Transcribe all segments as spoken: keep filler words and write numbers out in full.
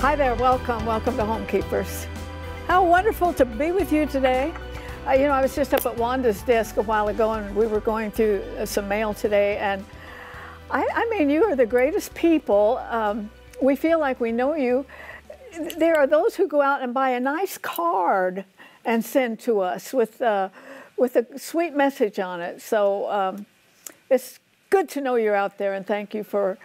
Hi there, welcome, welcome to Homekeepers. How wonderful to be with you today. Uh, you know, I was just up at Wanda's desk a while ago and we were going through uh, some mail today, and I, I mean, you are the greatest people. Um, we feel like we know you. There are those who go out and buy a nice card and send to us with, uh, with a sweet message on it. So um, it's good to know you're out there, and thank you for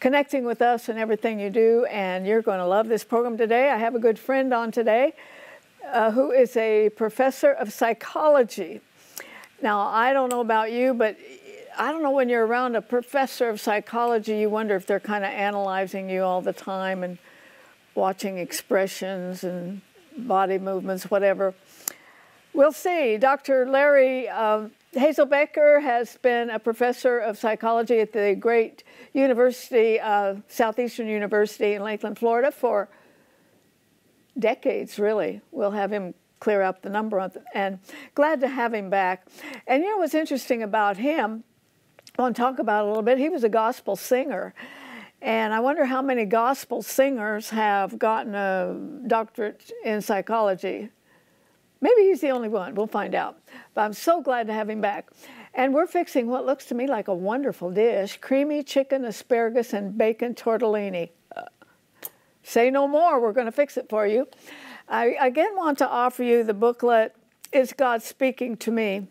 connecting with us and everything you do, and you're going to love this program today. I have a good friend on today uh, who is a professor of psychology. Now, I don't know about you, but I don't know, when you're around a professor of psychology, you wonder if they're kind of analyzing you all the time and watching expressions and body movements, whatever. We'll see. Doctor Larry uh, Hazelbaker has been a professor of psychology at the great university, uh, Southeastern University in Lakeland, Florida, for decades, really. We'll have him clear up the number on th- and glad to have him back. And you know what's interesting about him, I want to talk about a little bit, he was a gospel singer. And I wonder how many gospel singers have gotten a doctorate in psychology. Maybe he's the only one. We'll find out. But I'm so glad to have him back. And we're fixing what looks to me like a wonderful dish, creamy chicken, asparagus, and bacon tortellini. Uh, say no more. We're going to fix it for you. I again want to offer you the booklet, Is God Speaking to Me?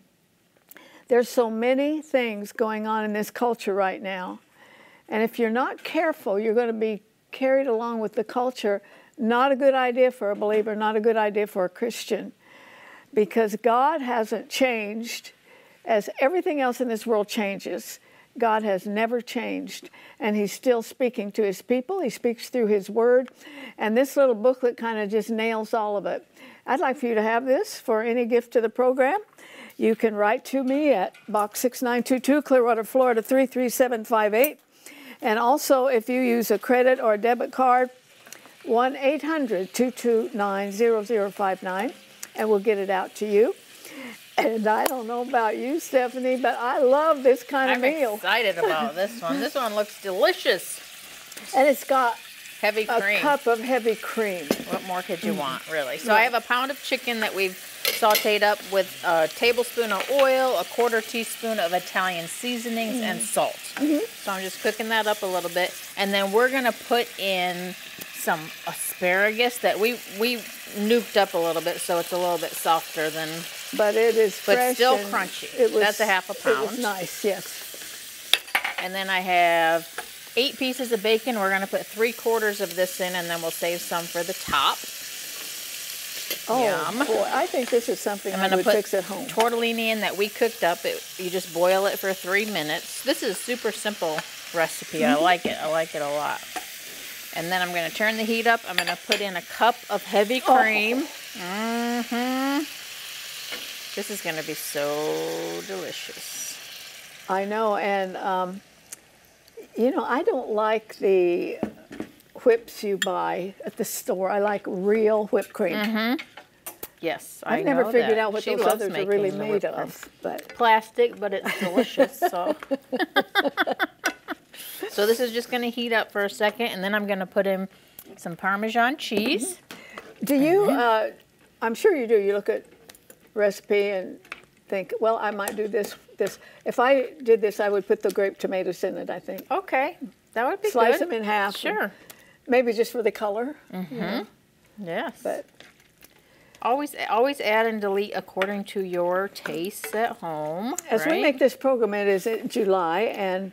There's so many things going on in this culture right now. And if you're not careful, you're going to be carried along with the culture. Not a good idea for a believer, not a good idea for a Christian. Because God hasn't changed. As everything else in this world changes, God has never changed. And he's still speaking to his people. He speaks through his word. And this little booklet kind of just nails all of it. I'd like for you to have this for any gift to the program. You can write to me at Box six nine two two, Clearwater, Florida, three three seven five eight. And also, if you use a credit or a debit card, one eight hundred, two two nine, zero zero five nine. And we'll get it out to you. And I don't know about you, Stephanie, but I love this kind of I'm meal. I'm excited about this one. This one looks delicious. And it's got heavy cream. A cup of heavy cream. What more could you mm. want, really? So yeah. I have a pound of chicken that we've sauteed up with a tablespoon of oil, a quarter teaspoon of Italian seasonings, mm. and salt. Mm-hmm. So I'm just cooking that up a little bit. And then we're going to put in some asparagus that we we nuked up a little bit, so it's a little bit softer than. But it is fresh. But still crunchy. It was, that's a half a pound. It was nice, yes. And then I have eight pieces of bacon. We're going to put three quarters of this in, and then we'll save some for the top. Oh, Yum. Boy, I think this is something I'm I would fix at home. Tortellini in that we cooked up. It, you just boil it for three minutes. This is a super simple recipe. Mm-hmm. I like it. I like it a lot. And then I'm going to turn the heat up. I'm going to put in a cup of heavy cream. Oh. Mm-hmm. This is going to be so delicious. I know. And, um, you know, I don't like the whips you buy at the store. I like real whipped cream. Mm-hmm. Yes, I I've never know figured that. out what she those others are really made of. But plastic, but it's delicious. So. So this is just going to heat up for a second, and then I'm going to put in some Parmesan cheese. Mm-hmm. Do you, uh, I'm sure you do, you look at recipe and think, well, I might do this. this. If I did this, I would put the grape tomatoes in it, I think. Okay, that would be Slice good. Slice them in half. Sure. Maybe just for the color. Mm-hmm. You know? Yes. But Always, always add and delete according to your tastes at home. As right? we make this program, it is in July, and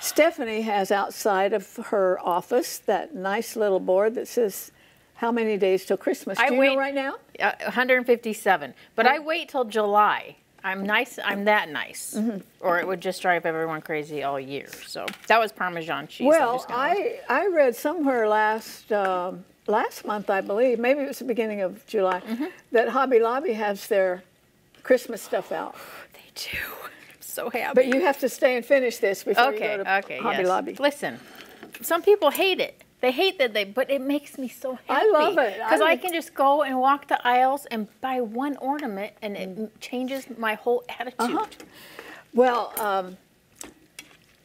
Stephanie has outside of her office that nice little board that says how many days till Christmas. Do I you wait, know right now? Uh, one hundred fifty-seven. But huh? I wait till July. I'm nice. I'm that nice. Mm-hmm. Or it would just drive everyone crazy all year. So that was Parmesan cheese. Well, I, I read somewhere last, um, last month, I believe, maybe it was the beginning of July, mm-hmm. that Hobby Lobby has their Christmas stuff out. They do. So happy. But you have to stay and finish this before okay, you go to okay, Hobby yes. Lobby. Listen, some people hate it. They hate that they, but it makes me so happy. I love it. Because I, I can just go and walk the aisles and buy one ornament, and it changes my whole attitude. Uh-huh. Well, um,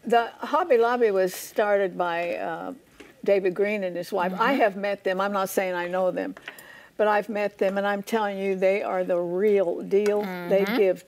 the Hobby Lobby was started by uh, David Green and his wife. Mm-hmm. I have met them. I'm not saying I know them, but I've met them, and I'm telling you, they are the real deal. Mm-hmm. They give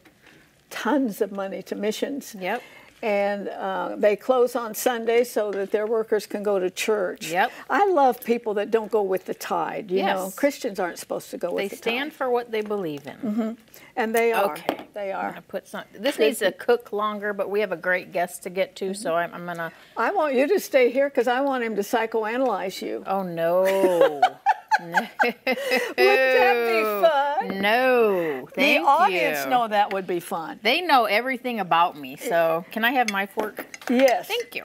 tons of money to missions. Yep. And uh, they close on Sunday so that their workers can go to church. Yep. I love people that don't go with the tide. You yes. know, Christians aren't supposed to go with they the tide. They stand for what they believe in. Mm-hmm. And they are. Okay. They are. I'm gonna put some, this they, needs to cook longer, but we have a great guest to get to, mm-hmm. so I'm, I'm going to... I want you to stay here because I want him to psychoanalyze you. Oh, no. No. Would that be fun? No, thank you. The audience know that would be fun. They know everything about me, so can I have my fork? Yes. Thank you.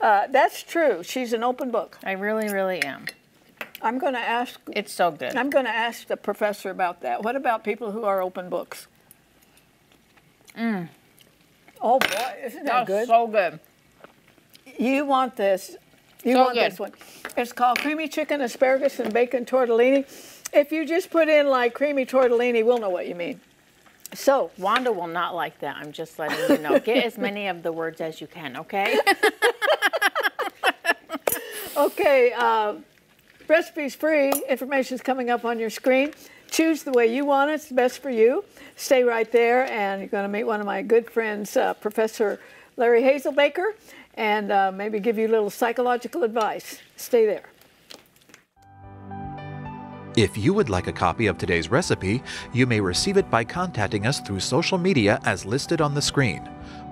Uh, that's true. She's an open book. I really, really am. I'm going to ask... It's so good. I'm going to ask the professor about that. What about people who are open books? Mm. Oh, boy, isn't that, that good? So good. You want this... You so want good. This one. It's called Creamy Chicken, Asparagus, and Bacon Tortellini. If you just put in, like, creamy tortellini, we'll know what you mean. So Wanda will not like that. I'm just letting you know. Get as many of the words as you can, okay? Okay. Uh, recipes free. Information's coming up on your screen. Choose the way you want it. It's best for you. Stay right there, and you're going to meet one of my good friends, uh, Professor Larry Hazelbaker, and uh, maybe give you a little psychological advice. Stay there. If you would like a copy of today's recipe, you may receive it by contacting us through social media as listed on the screen.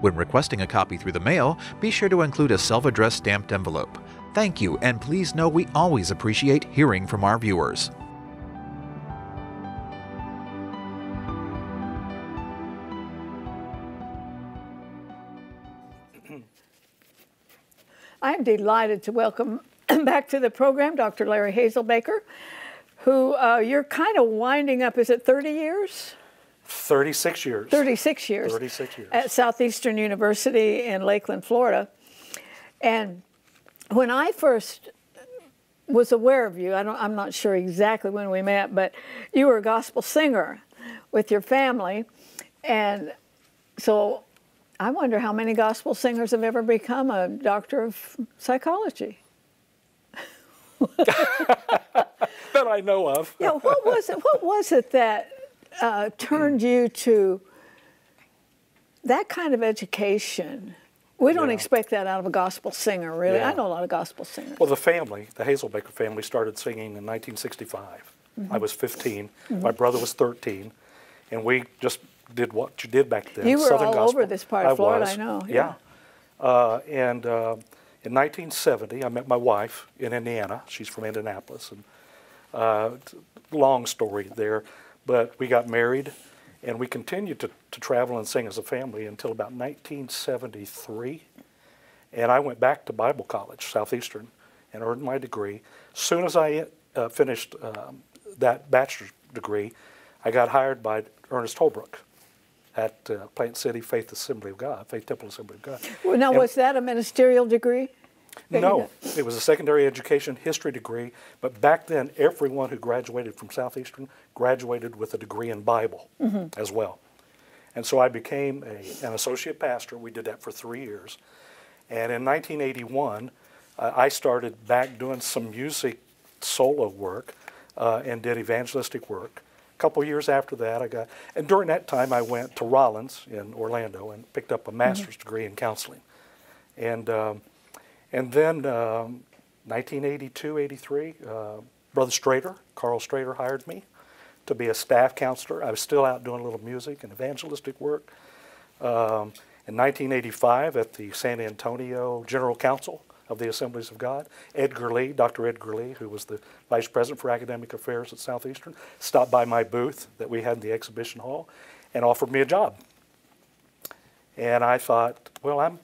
When requesting a copy through the mail, be sure to include a self-addressed stamped envelope. Thank you, and please know we always appreciate hearing from our viewers. I'm delighted to welcome back to the program Doctor Larry Hazelbaker, who uh, you're kind of winding up, is it thirty years? thirty-six years. thirty-six years. thirty-six years. At Southeastern University in Lakeland, Florida. And when I first was aware of you, I don't, I'm not sure exactly when we met, but you were a gospel singer with your family. And so... I wonder how many gospel singers have ever become a doctor of psychology. That I know of. Yeah, what was it? What was it that uh, turned you to that kind of education? We don't yeah. expect that out of a gospel singer, really. Yeah. I know a lot of gospel singers. Well, the family, the Hazelbaker family, started singing in nineteen sixty-five. Mm-hmm. I was fifteen. Mm-hmm. My brother was thirteen, and we just. Did what you did back then. You were Southern all gospel. Over this part of I Florida, was. I know. Yeah. yeah. Uh, and uh, in nineteen seventy, I met my wife in Indiana. She's from Indianapolis. And uh, long story there. But we got married, and we continued to, to travel and sing as a family until about nineteen seventy-three. And I went back to Bible College, Southeastern, and earned my degree. As soon as I uh, finished um, that bachelor's degree, I got hired by Ernest Holbrook at uh, Plant City Faith Assembly of God, Faith Temple Assembly of God. Well, now, and was that a ministerial degree? Did no, you know? It was a secondary education history degree, but back then everyone who graduated from Southeastern graduated with a degree in Bible mm-hmm. as well. And so I became a, an associate pastor. We did that for three years. And in nineteen eighty-one, uh, I started back doing some music solo work uh, and did evangelistic work. Couple years after that, I got, and during that time, I went to Rollins in Orlando and picked up a master's mm-hmm. degree in counseling. And um, and then um, nineteen eighty-two, eighty-three, uh, Brother Strader, Carl Strader, hired me to be a staff counselor. I was still out doing a little music and evangelistic work. Um, in nineteen eighty-five, at the San Antonio General Council of the Assemblies of God, Edgar Lee, Doctor Edgar Lee, who was the Vice President for Academic Affairs at Southeastern, stopped by my booth that we had in the exhibition hall and offered me a job. And I thought, well, I'm,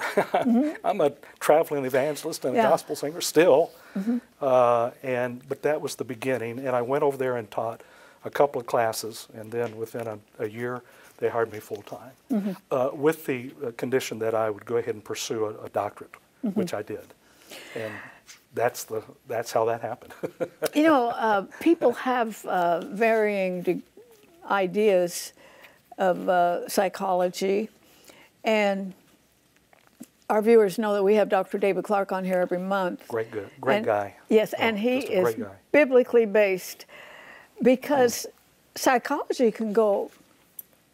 mm-hmm. I'm a traveling evangelist and yeah. a gospel singer still. Mm-hmm. uh, and but that was the beginning. And I went over there and taught a couple of classes. And then within a, a year, they hired me full time mm-hmm. uh, with the condition that I would go ahead and pursue a, a doctorate. Mm-hmm. Which I did, and that's the that's how that happened. You know, uh, people have uh, varying de ideas of uh, psychology, and our viewers know that we have Doctor David Clark on here every month. Great, good, great and, guy. Yes, oh, and he is biblically based, because oh. psychology can go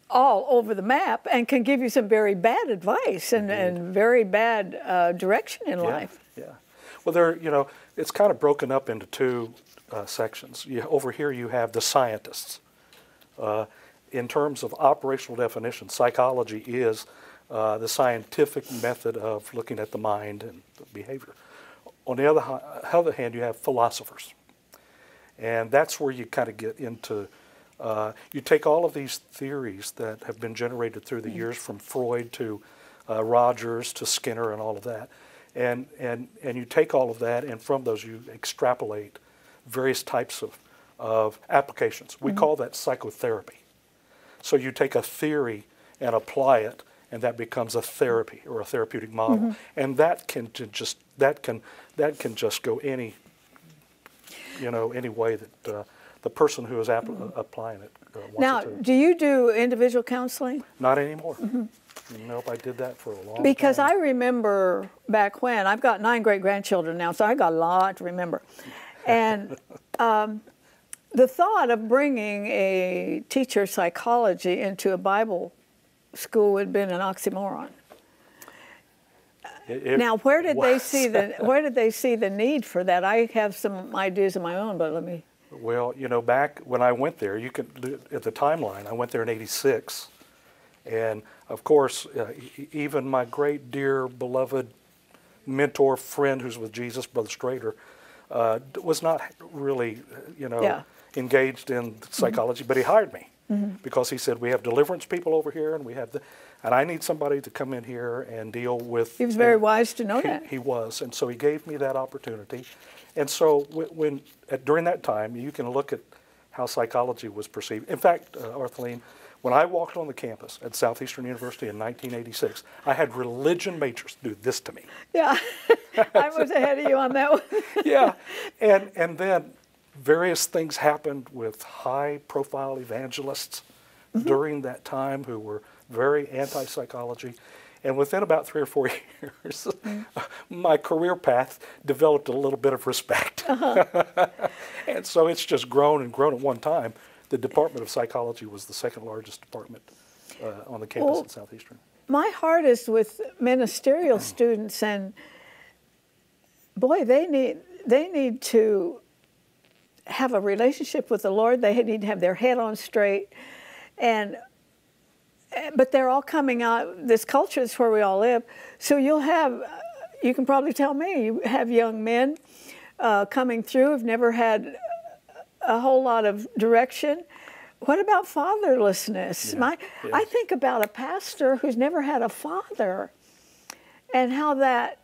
all over the map and can give you some very bad advice and, and very bad uh, direction in yeah, life. Yeah. Well, there, you know, it's kind of broken up into two uh, sections. You, over here, you have the scientists. Uh, in terms of operational definition, psychology is uh, the scientific method of looking at the mind and the behavior. On the other, other hand, you have philosophers. And that's where you kind of get into... Uh, you take all of these theories that have been generated through the years, from Freud to uh, Rogers to Skinner and all of that, and, and, and you take all of that, and from those you extrapolate various types of, of applications. We mm-hmm. call that psychotherapy. So you take a theory and apply it, and that becomes a therapy or a therapeutic model. Mm-hmm. And that can just, that can, that can just go any, you know, any way that... Uh, the person who is app applying it. Uh, wants now, it to. Do you do individual counseling? Not anymore. Mm-hmm. Nope, I did that for a long time. Because I remember back when, I've got nine great-grandchildren now, so I got a lot to remember. And um, the thought of bringing a teacher psychology into a Bible school would have been an oxymoron. It now, where did was. they see the where did they see the need for that? I have some ideas of my own, but let me. Well, you know, back when I went there, you could, at the timeline, I went there in eighty-six. And, of course, uh, even my great, dear, beloved mentor friend who's with Jesus, Brother Strader, uh, was not really, you know, yeah. engaged in psychology, mm-hmm. but he hired me mm-hmm. because he said, we have deliverance people over here, and we have the, and I need somebody to come in here and deal with. He was very and, wise to know he, that. He was, and so he gave me that opportunity. And so when, when at, during that time, you can look at how psychology was perceived. In fact, uh, Artheline, when I walked on the campus at Southeastern University in nineteen eighty-six, I had religion majors do this to me. Yeah, I was ahead of you on that one. yeah, and, and then various things happened with high-profile evangelists mm-hmm. during that time who were very anti-psychology. And within about three or four years, mm-hmm. my career path developed a little bit of respect. Uh-huh. And so it's just grown and grown at one time. The Department of Psychology was the second largest department uh, on the campus well, at Southeastern. My heart is with ministerial students, and boy, they need, they need to have a relationship with the Lord. They need to have their head on straight. And but they're all coming out, this culture is where we all live, so you'll have, you can probably tell me, you have young men uh, coming through who've never had a whole lot of direction. What about fatherlessness? Yeah, My, yeah. I think about a pastor who's never had a father and how that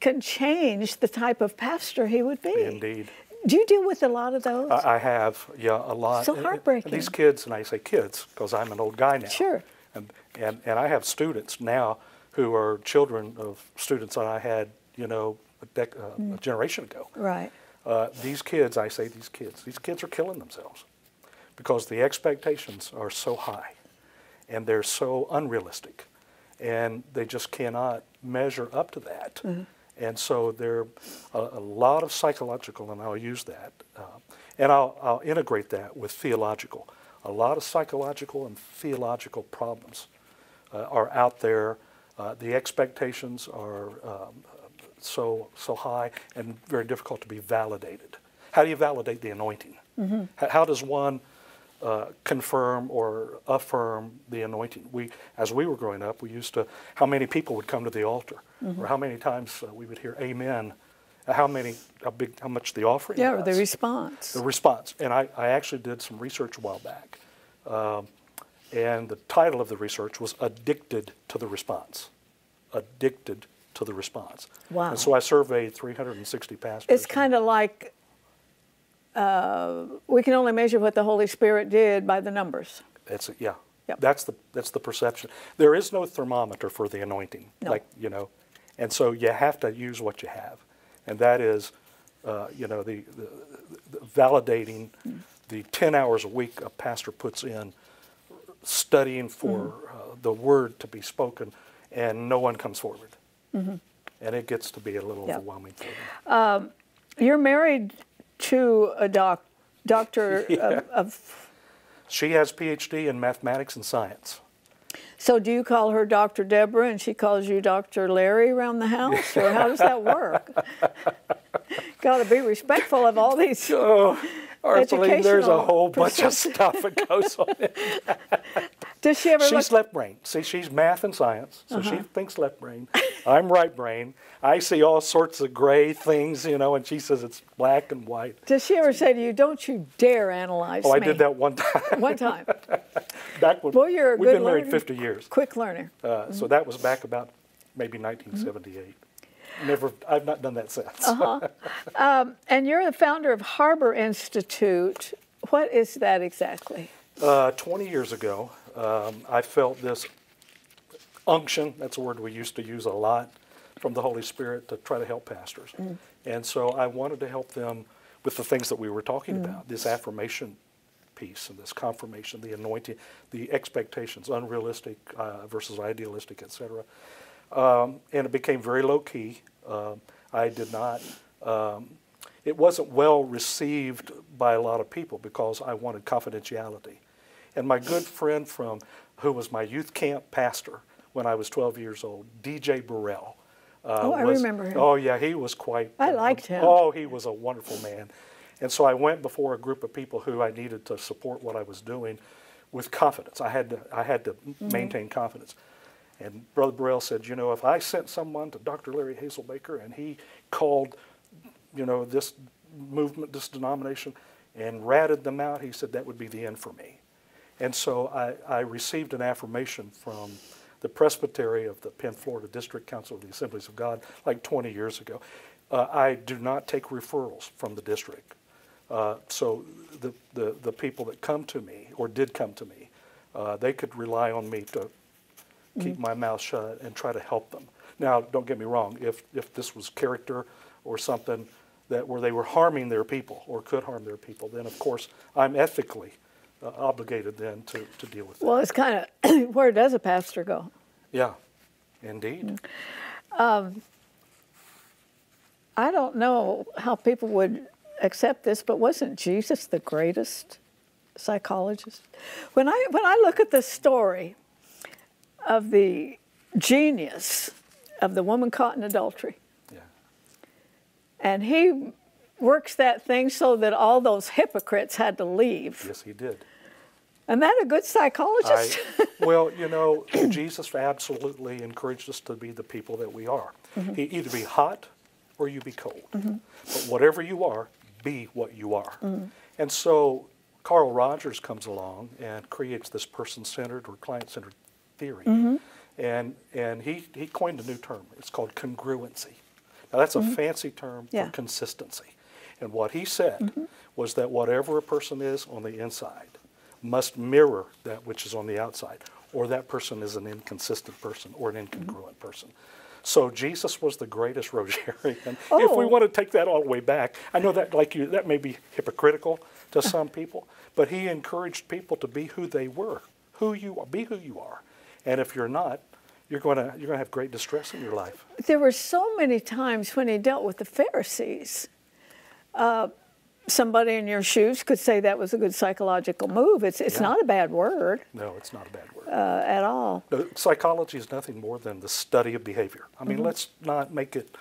can change the type of pastor he would be. Indeed. Do you deal with a lot of those? I have, yeah, a lot. So heartbreaking. These kids, and I say kids because I'm an old guy now. Sure. And, and and I have students now who are children of students that I had, you know, a, dec uh, mm. a generation ago. Right. Uh, these kids, I say these kids, these kids are killing themselves because the expectations are so high and they're so unrealistic and they just cannot measure up to that. Mm-hmm. And so there are a lot of psychological, and I'll use that, uh, and I'll, I'll integrate that with theological. A lot of psychological and theological problems uh, are out there. Uh, the expectations are um, so, so high and very difficult to be validated. How do you validate the anointing? Mm-hmm. How, how does one uh, confirm or affirm the anointing? We, as we were growing up, we used to, how many people would come to the altar? Mm-hmm. Or how many times uh, we would hear amen, how many, how big, how much the offering Yeah, was. Or the response. The response. And I, I actually did some research a while back, um, and the title of the research was Addicted to the Response. Addicted to the Response. Wow. And so I surveyed three hundred sixty pastors. It's kind of like uh, we can only measure what the Holy Spirit did by the numbers. That's it, yeah. Yep. That's, the, that's the perception. There is no thermometer for the anointing, no. like, you know. And so you have to use what you have, and that is, uh, you know, the, the, the validating mm. the ten hours a week a pastor puts in, studying for mm. uh, the word to be spoken, and no one comes forward. Mm-hmm. And it gets to be a little yeah. overwhelming for them. Um, you're married to a doc, doctor yeah. of, of... She has a P H D in mathematics and science. So do you call her Doctor Deborah and she calls you Doctor Larry around the house? Or how does that work? Got to be respectful of all these oh, educational... There's a whole bunch of stuff that goes on in that. Does she ever She's look... left brain. See, she's math and science, so uh-huh. she thinks left brain. I'm right brain. I see all sorts of gray things, you know, and she says it's black and white. Does she ever say to you, don't you dare analyze me? Oh, I me. did that one time. One time. Back when, well, you're a we've good been learner. married fifty years. Quick learner. Uh, mm-hmm. So that was back about maybe nineteen seventy-eight. Mm-hmm. Never, I've not done that since. Uh-huh. um, and you're the founder of Harbor Institute. What is that exactly? Uh, twenty years ago, um, I felt this unction, that's a word we used to use a lot, from the Holy Spirit to try to help pastors. Mm. And so I wanted to help them with the things that we were talking mm. about, this affirmation piece and this confirmation, the anointing, the expectations, unrealistic uh, versus idealistic, et cetera. Um, and it became very low-key. Um, I did not, um, it wasn't well received by a lot of people because I wanted confidentiality. And my good friend from, who was my youth camp pastor when I was twelve years old, D J Burrell. Uh, oh, I was, remember him. Oh, yeah, he was quite... I liked him. Oh, he was a wonderful man. And so I went before a group of people who I needed to support what I was doing with confidence. I had to, I had to mm-hmm. maintain confidence. And Brother Burrell said, you know, if I sent someone to Doctor Larry Hazelbaker and he called, you know, this movement, this denomination, and ratted them out, he said that would be the end for me. And so I, I received an affirmation from the presbytery of the Penn, Florida District Council of the Assemblies of God like twenty years ago. Uh, I do not take referrals from the district. Uh, so the, the, the people that come to me, or did come to me, uh, they could rely on me to keep my mouth shut and try to help them. Now, don't get me wrong, if, if this was character or something that where they were harming their people or could harm their people, then of course I'm ethically uh, obligated then to, to deal with that. Well, it's kind of, where does a pastor go? Yeah, indeed. Mm. Um, I don't know how people would accept this, but wasn't Jesus the greatest psychologist? When I, when I look at this story, of the genius of the woman caught in adultery. Yeah. And he works that thing so that all those hypocrites had to leave. Yes, he did. Isn't that a good psychologist? I, well, you know, Jesus absolutely encouraged us to be the people that we are. Mm-hmm. He either be hot or you be cold. Mm-hmm. But whatever you are, be what you are. Mm-hmm. And so Carl Rogers comes along and creates this person-centered or client-centered theory, mm-hmm. and and he, he coined a new term. It's called congruency. Now that's mm-hmm. a fancy term yeah. for consistency. And what he said mm-hmm. was that whatever a person is on the inside must mirror that which is on the outside, or that person is an inconsistent person or an incongruent mm-hmm. person. So Jesus was the greatest Rogerian. Oh. If we want to take that all the way back, I know that like you that may be hypocritical to some people, but he encouraged people to be who they were, who you are, be who you are. And if you're not, you're going to you're going to have great distress in your life. There were so many times when he dealt with the Pharisees. Uh, somebody in your shoes could say that was a good psychological move. It's it's yeah. not a bad word. No, it's not a bad word uh, at all. No, psychology is nothing more than the study of behavior. I mean, mm-hmm. let's not make it,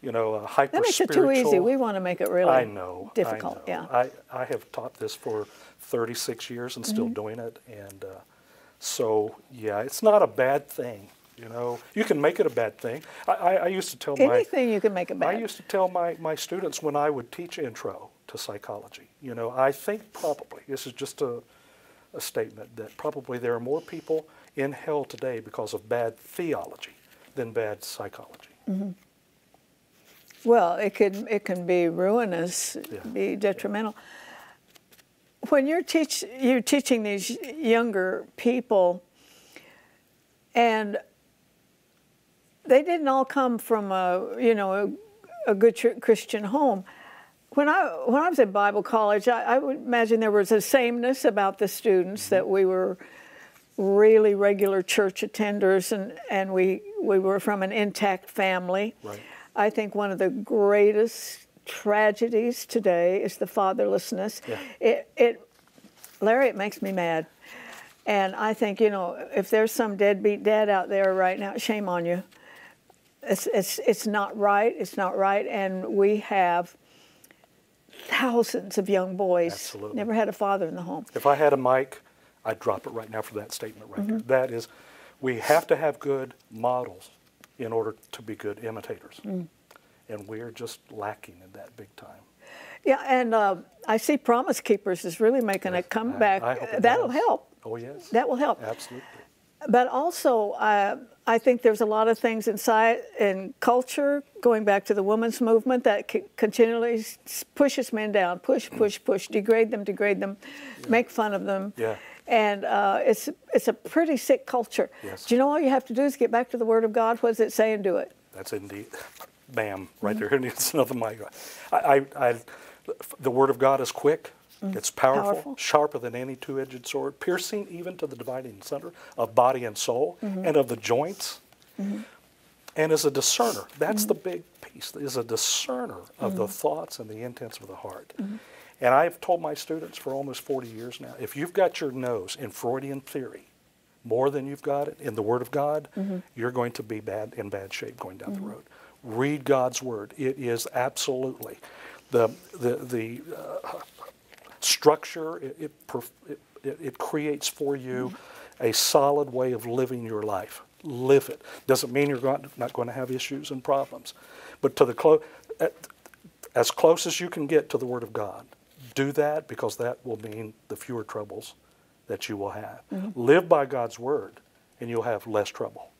you know, uh, hyper That makes spiritual. It too easy. We want to make it really I know, difficult. I know. Yeah. I I have taught this for thirty-six years and still mm-hmm. doing it, and. Uh, So, yeah, it's not a bad thing, you know. You can make it a bad thing. I, I, I used to tell Anything my... Anything you can make a bad. I used to tell my, my students when I would teach intro to psychology, you know, I think probably, this is just a, a statement, that probably there are more people in hell today because of bad theology than bad psychology. Mm-hmm. Well, it could, it can be ruinous, yeah. be detrimental. Yeah. When you're, teach, you're teaching these younger people, and they didn't all come from a, you know, a, a good Christian home. When I, when I was at Bible college, I, I would imagine there was a sameness about the students, that we were really regular church attenders, and, and we We were from an intact family. Right. I think one of the greatest tragedies today is the fatherlessness. Yeah. It, it, Larry, it makes me mad. And I think, you know, if there's some deadbeat dad out there right now, shame on you. It's, it's, it's not right. It's not right. And we have thousands of young boys. Absolutely. Never had a father in the home. If I had a mic, I'd drop it right now for that statement right mm-hmm. there. That is, we have to have good models in order to be good imitators. Mm. And we're just lacking in that big time. Yeah, and uh, I see Promise Keepers is really making yes, a comeback. I, I hope it That'll does. help. Oh, yes. That will help. Absolutely. But also, uh, I think there's a lot of things inside in culture, going back to the women's movement, that c continually pushes men down, push, push, push, degrade them, degrade them, yeah. make fun of them. Yeah. And uh, it's, it's a pretty sick culture. Yes. Do you know all you have to do is get back to the Word of God? What does it say, and do it? That's indeed. Bam, right mm-hmm. there. It's another mic. I, I, I, the Word of God is quick. Mm-hmm. It's powerful, powerful, sharper than any two-edged sword, piercing even to the dividing center of body and soul mm-hmm. and of the joints, mm-hmm. and is a discerner. That's mm-hmm. the big piece, is a discerner of mm-hmm. the thoughts and the intents of the heart. Mm-hmm. And I've told my students for almost forty years now, if you've got your nose in Freudian theory more than you've got it in the Word of God, mm-hmm. you're going to be bad in bad shape going down mm-hmm. the road. Read God's Word. It is absolutely the, the, the uh, structure. It, it, perf it, it creates for you mm-hmm. a solid way of living your life. Live it. Doesn't mean you're not going to have issues and problems. But to the clo at, as close as you can get to the Word of God, do that, because that will mean the fewer troubles that you will have. Mm-hmm. Live by God's Word, and you'll have less trouble.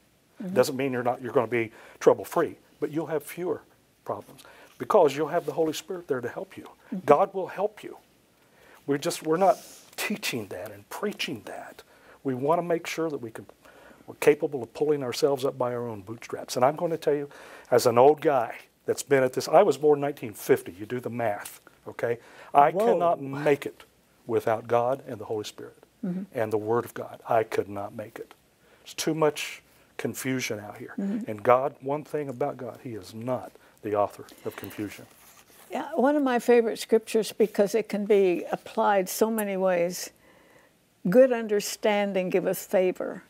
Mm-hmm. Doesn't mean you're not you're going to be trouble-free, but you'll have fewer problems because you'll have the Holy Spirit there to help you. Mm-hmm. God will help you. We're just we're not teaching that and preaching that. We want to make sure that we can we're capable of pulling ourselves up by our own bootstraps. And I'm going to tell you, as an old guy that's been at this, I was born in nineteen fifty. You do the math. Okay, I Whoa. cannot make it without God and the Holy Spirit mm-hmm. and the Word of God. I could not make it. It's too much confusion out here. Mm-hmm. And God, one thing about God, He is not the author of confusion. Yeah, one of my favorite scriptures, because it can be applied so many ways. Good understanding giveth favor,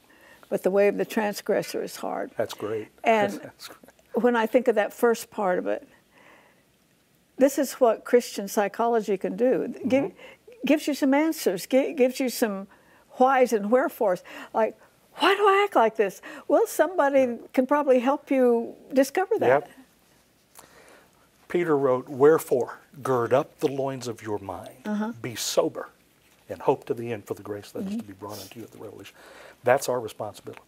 but the way of the transgressor is hard. That's great. And that's great. When I think of that first part of it, this is what Christian psychology can do. Give, mm-hmm. gives you some answers, give, gives you some whys and wherefores. Like, why do I act like this? Well, somebody yeah. can probably help you discover that. Yep. Peter wrote, "Wherefore, gird up the loins of your mind, uh-huh. be sober, and hope to the end for the grace that mm-hmm. is to be brought unto you at the revelation." That's our responsibility.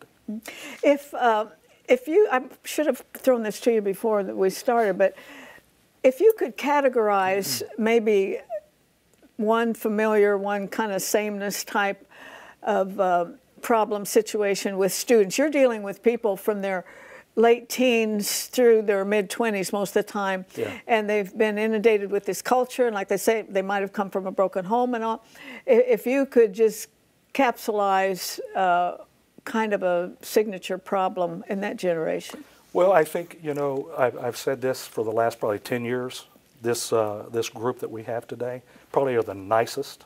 If, uh, if you, I should have thrown this to you before that we started, but if you could categorize maybe one familiar, one kind of sameness type of uh, problem situation with students, you're dealing with people from their late teens through their mid twenties most of the time, yeah. and they've been inundated with this culture, and like they say, they might have come from a broken home and all. If you could just capsulize uh, kind of a signature problem in that generation. Well, I think, you know, I've, I've said this for the last probably ten years. This, uh, this group that we have today probably are the nicest,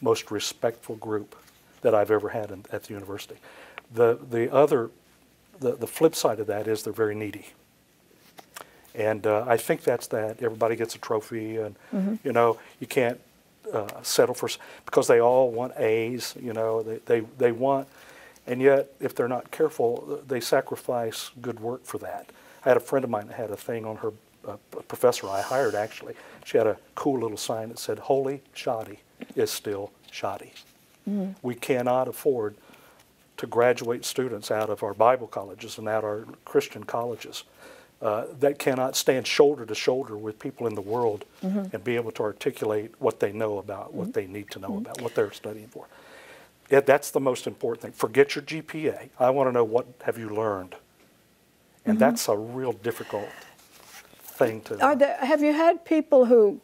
most respectful group that I've ever had in, at the university. The, the other, the, the flip side of that is they're very needy. And uh, I think that's that. Everybody gets a trophy, and, mm-hmm. you know, you can't uh, settle for, because they all want A's, you know, they, they, they want. And yet, if they're not careful, they sacrifice good work for that. I had a friend of mine that had a thing on her, uh, a professor I hired actually. She had a cool little sign that said, "Holy shoddy is still shoddy." Mm-hmm. We cannot afford to graduate students out of our Bible colleges and out of our Christian colleges uh, that cannot stand shoulder to shoulder with people in the world mm-hmm. and be able to articulate what they know about, what mm-hmm. they need to know mm-hmm. about, what they're studying for. Yeah, that's the most important thing. Forget your G P A. I want to know, what have you learned? And mm-hmm. that's a real difficult thing to Are there, Have you had people who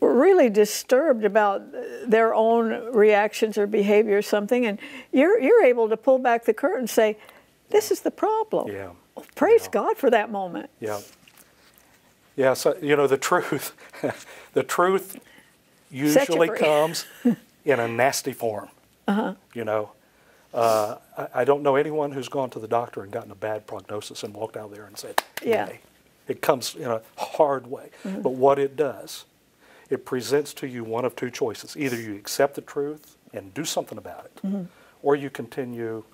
were really disturbed about their own reactions or behavior or something, and you're, you're able to pull back the curtain and say, This is the problem. Yeah. Well, praise yeah. God for that moment. Yeah. Yeah, so, you know, the truth, the truth usually comes in a nasty form, uh-huh. you know. Uh, I, I don't know anyone who's gone to the doctor and gotten a bad prognosis and walked out there and said, yeah. Hey. It comes in a hard way. Mm-hmm. But what it does, it presents to you one of two choices. Either you accept the truth and do something about it, mm-hmm. or you continue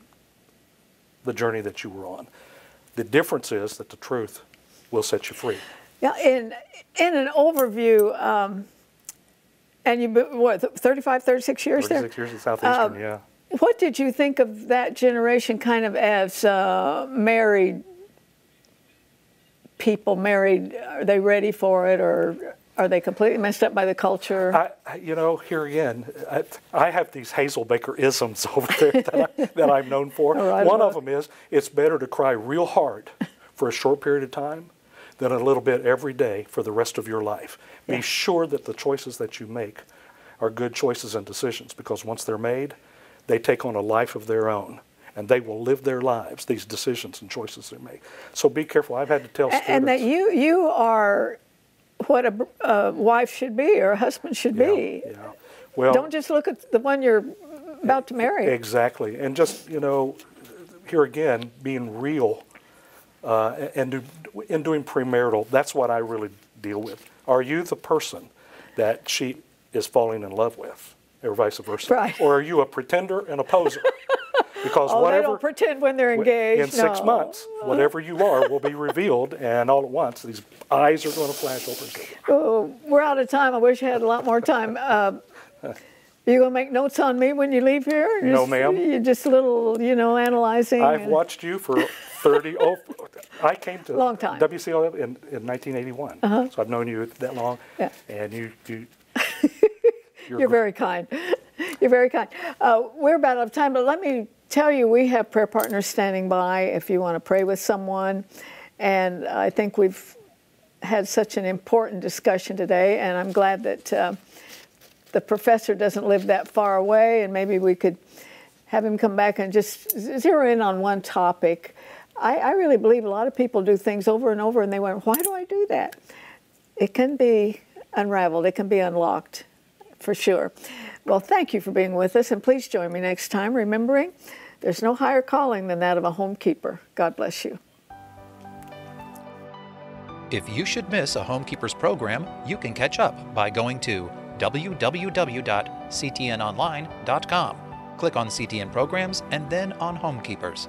the journey that you were on. The difference is that the truth will set you free. Yeah, in, in an overview, um, and you've been, what, thirty-five, thirty-six years there? thirty-six years in Southeastern, uh, yeah. What did you think of that generation kind of as uh, married people, married, are they ready for it, or are they completely messed up by the culture? I, you know, here again, I, I have these Hazelbaker isms over there that, I, that I'm known for. Right, One right. of them is, it's better to cry real hard for a short period of time than a little bit every day for the rest of your life. Yeah. Be sure that the choices that you make are good choices and decisions, because once they're made, they take on a life of their own, and they will live their lives, these decisions and choices they make. So be careful. I've had to tell students. And that you, you are what a, a wife should be or a husband should yeah, be. Yeah. Well, don't just look at the one you're about to marry. Exactly. And just, you know, here again, being real uh, and do, in doing premarital, that's what I really deal with. Are you the person that she is falling in love with? Or vice versa, right. Or are you a pretender and a poser? Because oh, whatever they don't pretend when they're engaged. In no. six months, whatever you are will be revealed, and all at once these eyes are going to flash open. Oh, we're out of time. I wish I had a lot more time. Uh, you gonna make notes on me when you leave here? Just, no, ma'am. You're just a little, you know, analyzing. I've and... watched you for thirty. oh, I came to long time. W C L in, in nineteen eighty-one, uh-huh. so I've known you that long, yeah. and you you. You're, You're very kind. You're very kind. Uh, we're about out of time, but let me tell you, we have prayer partners standing by if you want to pray with someone. And I think we've had such an important discussion today, and I'm glad that uh, the professor doesn't live that far away, and maybe we could have him come back and just zero in on one topic. I, I really believe a lot of people do things over and over, and they went, why do I do that? It can be unraveled. It can be unlocked. For sure. Well, thank you for being with us, and please join me next time, remembering there's no higher calling than that of a homekeeper. God bless you. If you should miss a Homekeepers program, you can catch up by going to w w w dot c t n online dot com. Click on C T N Programs and then on Homekeepers.